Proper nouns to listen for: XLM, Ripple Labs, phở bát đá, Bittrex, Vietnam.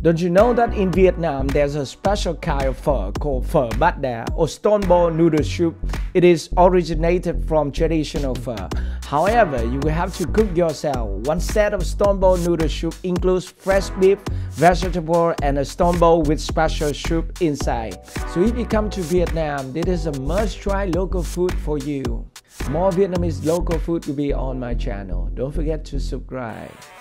Don't you know that in Vietnam there's a special kind of phở called phở bát đá or stone bowl noodle soup. It is originated from traditional phở. However, you will have to cook yourself. One set of stone bowl noodle soup includes fresh beef, vegetable, and a stone bowl with special soup inside. So if you come to Vietnam, this is a must-try local food for you. More Vietnamese local food will be on my channel. Don't forget to subscribe.